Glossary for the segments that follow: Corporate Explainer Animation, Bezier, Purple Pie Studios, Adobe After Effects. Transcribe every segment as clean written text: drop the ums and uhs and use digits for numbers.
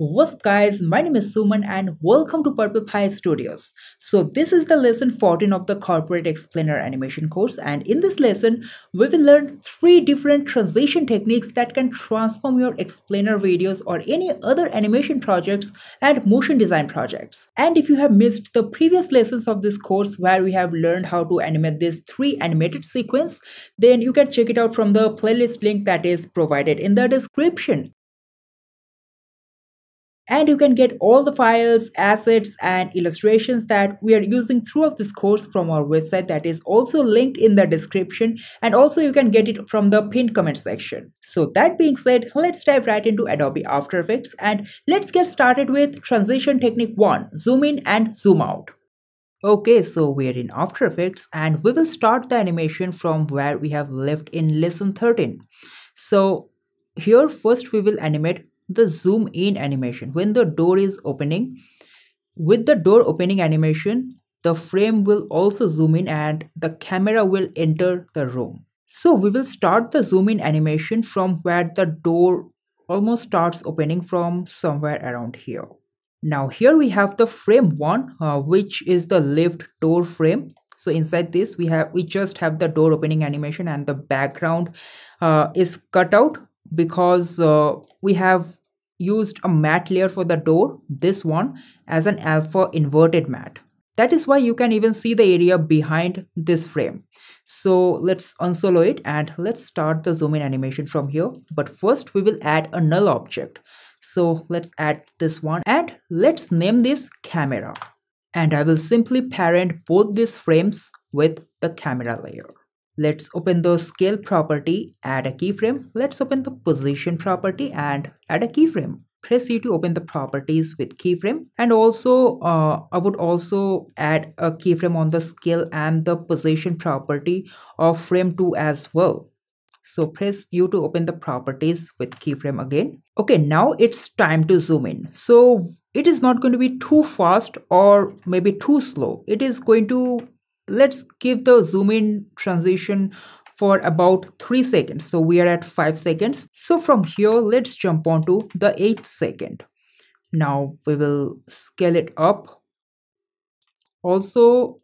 What's up guys, my name is Suman and welcome to Purple Pie Studios. So this is the lesson 14 of the Corporate Explainer Animation course, and in this lesson we will learn 3 different transition techniques that can transform your explainer videos or any other animation projects and motion design projects. And if you have missed the previous lessons of this course where we have learned how to animate these 3 animated sequences, then you can check it out from the playlist link that is provided in the description. And you can get all the files, assets and illustrations that we are using throughout this course from our website that is also linked in the description, and also you can get it from the pinned comment section. So that being said, let's dive right into Adobe After Effects and let's get started with transition technique 1, zoom in and zoom out. Okay, so we are in After Effects and we will start the animation from where we have left in lesson 13. So here first we will animate the zoom in animation. When the door is opening, with the door opening animation, the frame will also zoom in and the camera will enter the room. So we will start the zoom in animation from where the door almost starts opening, from somewhere around here. Now here we have the frame 1, which is the left door frame. So inside this we just have the door opening animation, and the background is cut out because we have used a matte layer for the door, this one, as an alpha inverted matte. That is why you can even see the area behind this frame. So let's unsolo it and let's start the zoom in animation from here. But first we will add a null object. So let's add this one and let's name this camera. And I will simply parent both these frames with the camera layer. Let's open the scale property, add a keyframe. Let's open the position property and add a keyframe. Press E to open the properties with keyframe. And also I would also add a keyframe on the scale and the position property of frame 2 as well. So press U to open the properties with keyframe again. Okay, now it's time to zoom in. So it is not going to be too fast or maybe too slow. It is going to, let's give the zoom in transition for about 3 seconds. So we are at 5 seconds. So from here, let's jump on to the 8th second. Now we will scale it up. Also,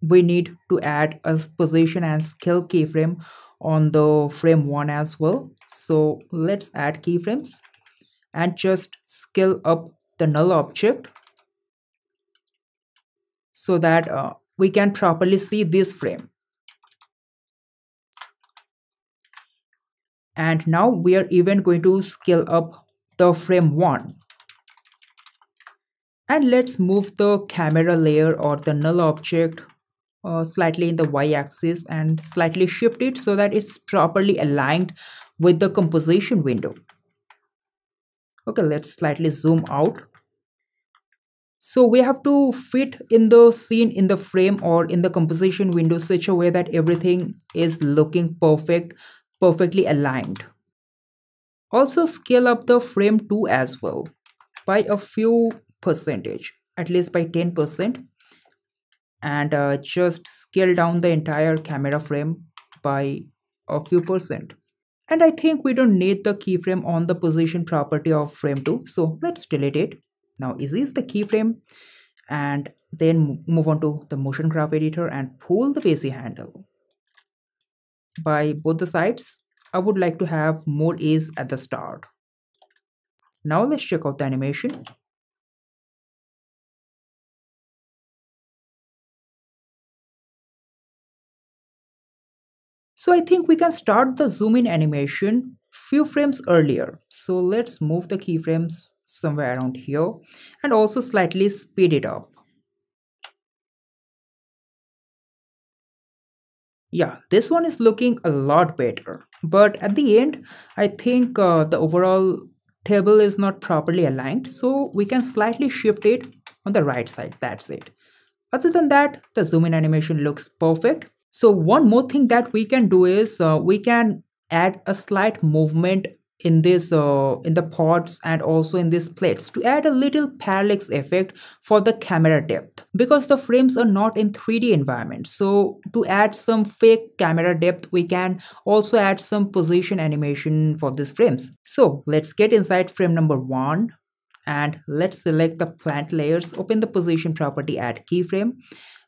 we need to add a position and scale keyframe on the frame 1 as well. So let's add keyframes and just scale up the null object so that we can properly see this frame. And now we are even going to scale up the frame 1. And let's move the camera layer or the null object slightly in the y-axis and slightly shift it so that it's properly aligned with the composition window. Okay, let's slightly zoom out. So we have to fit in the scene in the frame or in the composition window such a way that everything is looking perfectly aligned. Also scale up the frame 2 as well by a few percentage, at least by 10%, and just scale down the entire camera frame by a few percent. And I think we don't need the keyframe on the position property of frame 2, so let's delete it. Now erase the keyframe and then move on to the motion graph editor and pull the Bezier handle by both the sides. I would like to have more ease at the start. Now let's check out the animation. So I think we can start the zoom in animation few frames earlier. So let's move the keyframes somewhere around here and also slightly speed it up. Yeah, this one is looking a lot better, but at the end I think the overall table is not properly aligned, so we can slightly shift it on the right side. That's it. Other than that, the zoom in animation looks perfect. So one more thing that we can do is we can add a slight movement in this in the pods and also in these plates to add a little parallax effect for the camera depth, because the frames are not in 3D environment. So to add some fake camera depth, we can also add some position animation for these frames. So let's get inside frame number 1 and let's select the flat layers, open the position property at keyframe,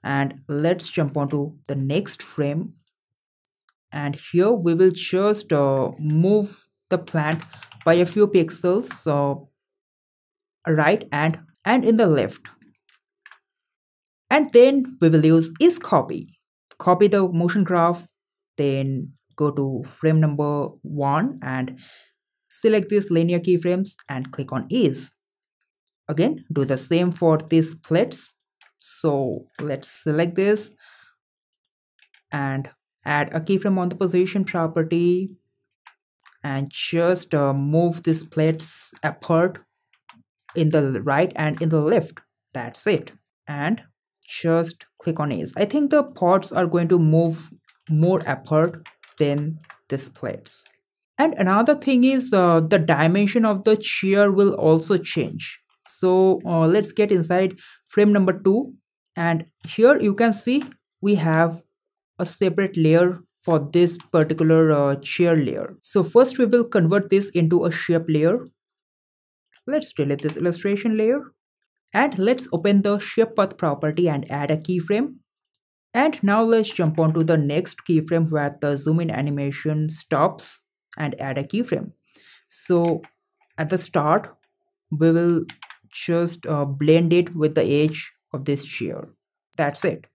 and let's jump onto the next frame. And here we will just move the plant by a few pixels, so right and in the left, and then we will use is copy the motion graph, then go to frame number 1 and select these linear keyframes and click on is. Again, do the same for these plates, so let's select this and add a keyframe on the position property and just move these plates apart in the right and in the left. That's it, and just click on is. I think the pods are going to move more apart than these plates. And another thing is the dimension of the chair will also change. So let's get inside frame number 2, and here you can see we have a separate layer for this particular chair layer. So first we will convert this into a shape layer. Let's delete this illustration layer and let's open the shape path property and add a keyframe. And now let's jump on to the next keyframe where the zoom in animation stops and add a keyframe. So at the start we will just blend it with the edge of this chair. That's it,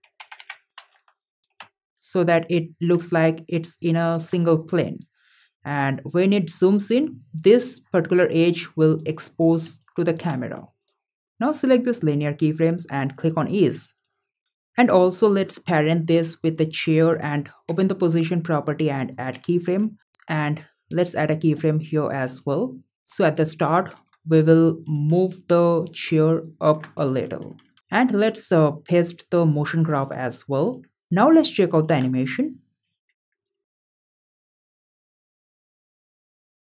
so that it looks like it's in a single plane. And when it zooms in, this particular edge will expose to the camera. Now select this linear keyframes and click on ease. And also let's parent this with the chair and open the position property and add keyframe. And let's add a keyframe here as well. So at the start, we will move the chair up a little. And let's paste the motion graph as well. Now let's check out the animation.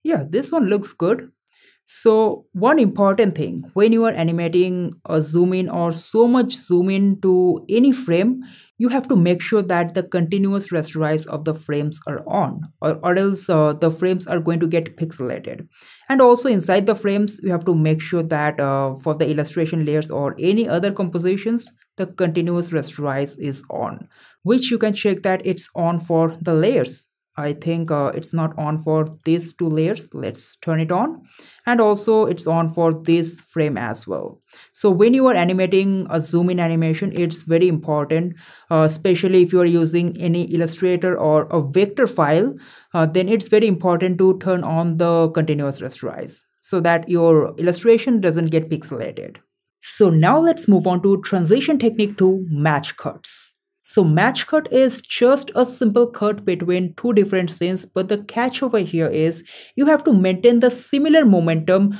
Yeah, this one looks good. So one important thing, when you are animating a zoom in or so much zoom in to any frame, you have to make sure that the continuous rasterize of the frames are on, or else the frames are going to get pixelated. And also inside the frames, you have to make sure that for the illustration layers or any other compositions, the continuous rasterize is on, which you can check that it's on for the layers. I think it's not on for these two layers. Let's turn it on, and also it's on for this frame as well. So when you are animating a zoom in animation, it's very important, especially if you are using any Illustrator or a vector file, then it's very important to turn on the continuous rasterize so that your illustration doesn't get pixelated. So now let's move on to transition technique to match cuts. So match cut is just a simple cut between two different scenes, but the catch over here is you have to maintain the similar momentum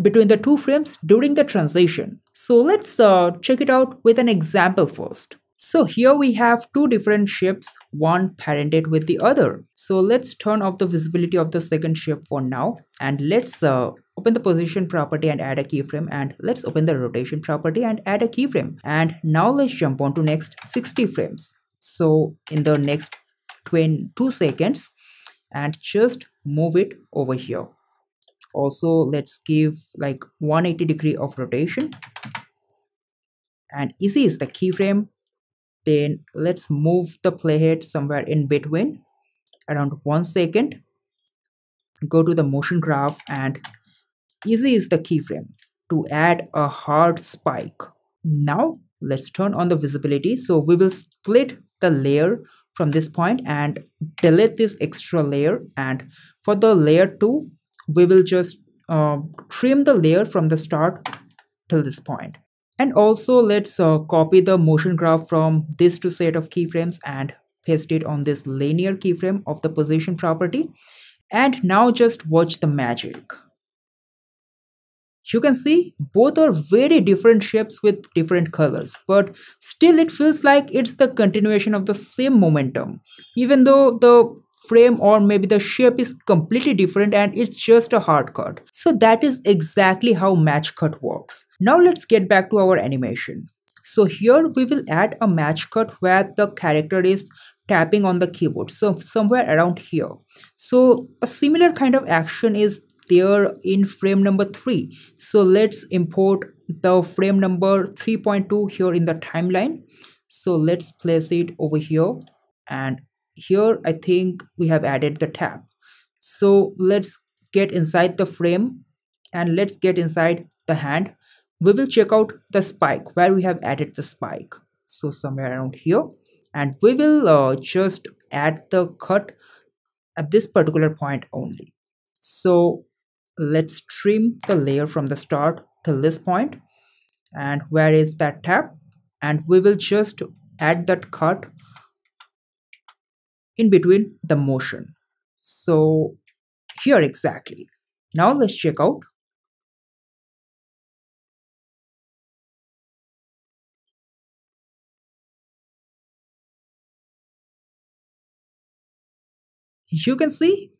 between the two frames during the transition. So let's check it out with an example first. So here we have two different shapes, one parented with the other. So let's turn off the visibility of the second shape for now, and let's open the position property and add a keyframe, and let's open the rotation property and add a keyframe. And now let's jump on to next 60 frames. So in the next 22 seconds, and just move it over here. Also let's give like 180 degree of rotation, and easy is the keyframe. Then let's move the playhead somewhere in between, around 1 second. Go to the motion graph and easy is the keyframe to add a hard spike. Now let's turn on the visibility. So we will split the layer from this point and delete this extra layer. And for the layer 2, we will just trim the layer from the start till this point. And also let's copy the motion graph from this two set of keyframes and paste it on this linear keyframe of the position property. And now just watch the magic. You can see both are very different shapes with different colors, but still it feels like it's the continuation of the same momentum, even though the frame or maybe the shape is completely different and it's just a hard cut. So that is exactly how match cut works. Now let's get back to our animation. So here we will add a match cut where the character is tapping on the keyboard, so somewhere around here. So a similar kind of action is there in frame number 3. So let's import the frame number 3.2 here in the timeline. So let's place it over here, and here I think we have added the tab. So let's get inside the frame and let's get inside the hand. We will check out the spike where we have added the spike, so somewhere around here, and we will just add the cut at this particular point only. So let's trim the layer from the start till this point, and where is that tab, and we will just add that cut in between the motion. So here exactly. Now let's check out. You can see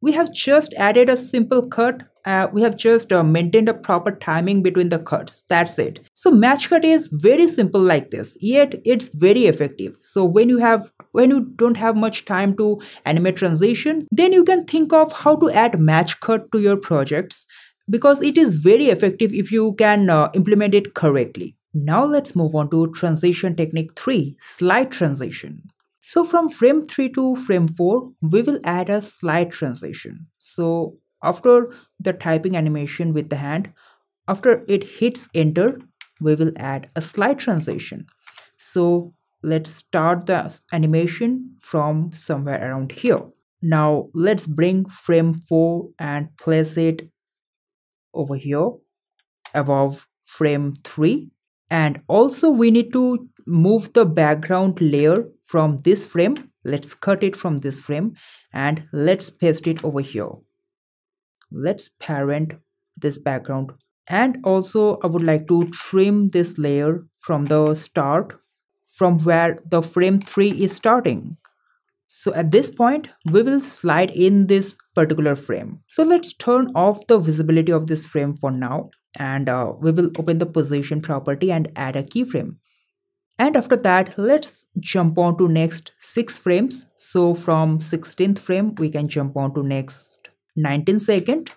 we have just added a simple cut. We have just maintained a proper timing between the cuts. That's it. So match cut is very simple like this, yet it's very effective. So when you don't have much time to animate transition, then you can think of how to add match cut to your projects, because it is very effective if you can implement it correctly. Now let's move on to transition technique 3, slide transition. So from frame 3 to frame 4, we will add a slide transition. So after the typing animation with the hand, after it hits enter, we will add a slide transition. So let's start the animation from somewhere around here. Now let's bring frame 4 and place it over here above frame 3. And also we need to move the background layer from this frame. Let's cut it from this frame and let's paste it over here. Let's parent this background, and also I would like to trim this layer from the start, from where the frame 3 is starting. So at this point we will slide in this particular frame. So let's turn off the visibility of this frame for now, and we will open the position property and add a keyframe. And after that, let's jump on to next 6 frames. So from 16th frame, we can jump on to next 19th second,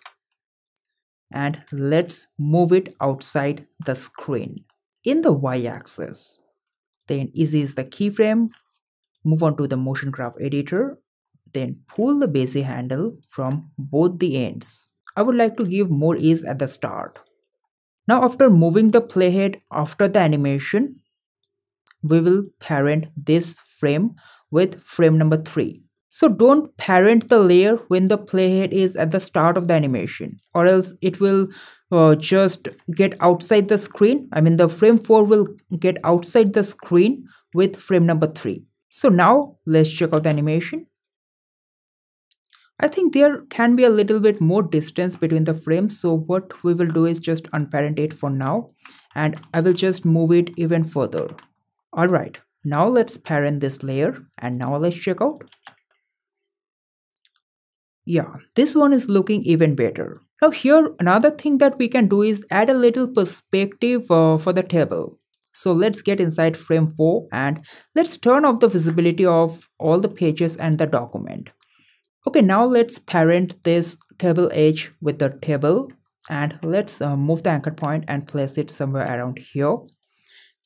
and let's move it outside the screen in the y-axis. Then easy is the keyframe. Move on to the motion graph editor. Then pull the Bezier handle from both the ends. I would like to give more ease at the start. Now after moving the playhead after the animation, we will parent this frame with frame number 3. So don't parent the layer when the playhead is at the start of the animation, or else it will just get outside the screen. I mean the frame 4 will get outside the screen with frame number 3. So now let's check out the animation. I think there can be a little bit more distance between the frames, so what we will do is just unparent it for now, and I will just move it even further. Alright, now let's parent this layer, and now let's check out. Yeah, this one is looking even better. Now here another thing that we can do is add a little perspective for the table. So let's get inside frame 4 and let's turn off the visibility of all the pages and the document. Okay, now let's parent this table edge with the table, and let's move the anchor point and place it somewhere around here.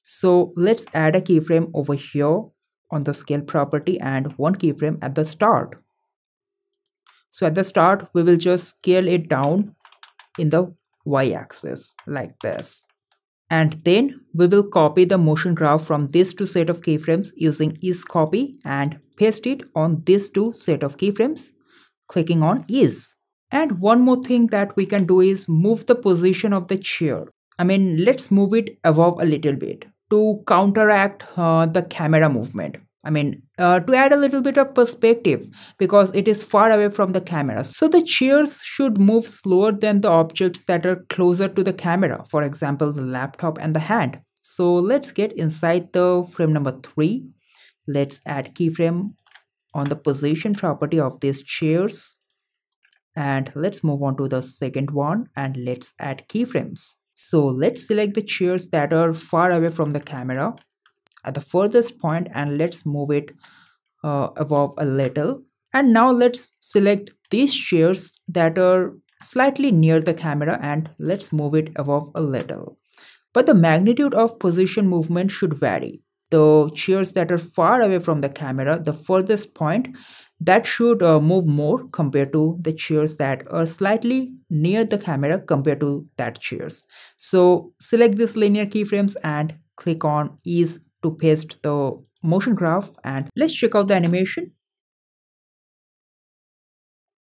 So let's add a keyframe over here on the scale property, and one keyframe at the start. So at the start we will just scale it down in the y-axis like this, and then we will copy the motion graph from these 2 set of keyframes using ease copy and paste it on these 2 set of keyframes, clicking on ease. And one more thing that we can do is move the position of the chair. I mean, let's move it above a little bit to counteract the camera movement. I mean, to add a little bit of perspective, because it is far away from the camera. So the chairs should move slower than the objects that are closer to the camera, for example, the laptop and the hand. So let's get inside the frame number 3. Let's add keyframe on the position property of these chairs. And let's move on to the second one and let's add keyframes. So let's select the chairs that are far away from the camera at the furthest point, and let's move it above a little. And now let's select these chairs that are slightly near the camera and let's move it above a little. But the magnitude of position movement should vary. The chairs that are far away from the camera, the furthest point, that should move more compared to the chairs that are slightly near the camera compared to that chairs. So select this linear keyframes and click on ease to paste the motion graph, and let's check out the animation.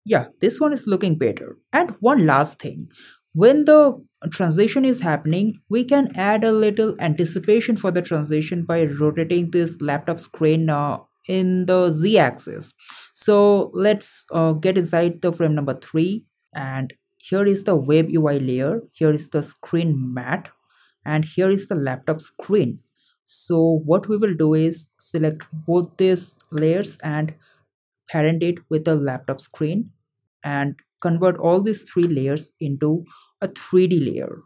Yeah, this one is looking better. And one last thing, when the transition is happening, we can add a little anticipation for the transition by rotating this laptop screen in the z-axis. So let's get inside the frame number 3, and here is the web UI layer, here is the screen mat, and here is the laptop screen. So what we will do is select both these layers and parent it with the laptop screen and convert all these 3 layers into a 3D layer,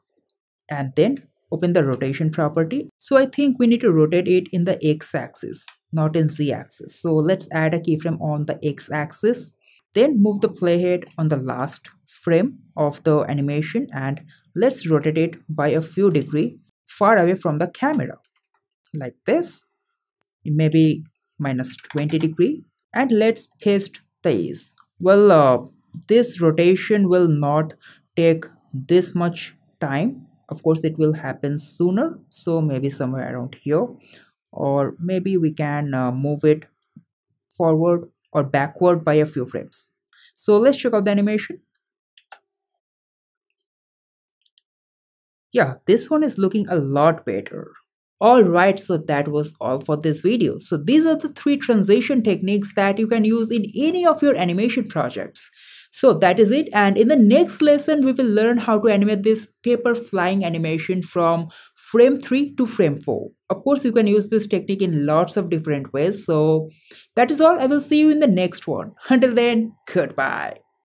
and then open the rotation property. So I think we need to rotate it in the x-axis, not in z-axis. So let's add a keyframe on the x-axis, then move the playhead on the last frame of the animation and let's rotate it by a few degrees far away from the camera, like this, maybe -20 degrees, and let's paste the ease. Well, this rotation will not take this much time. Of course it will happen sooner, so maybe somewhere around here, or maybe we can move it forward or backward by a few frames. So let's check out the animation. Yeah, this one is looking a lot better. Alright, so that was all for this video. So these are the 3 transition techniques that you can use in any of your animation projects. So that is it, and in the next lesson we will learn how to animate this paper flying animation from frame 3 to frame 4. Of course you can use this technique in lots of different ways. So that is all. I will see you in the next one. Until then, goodbye.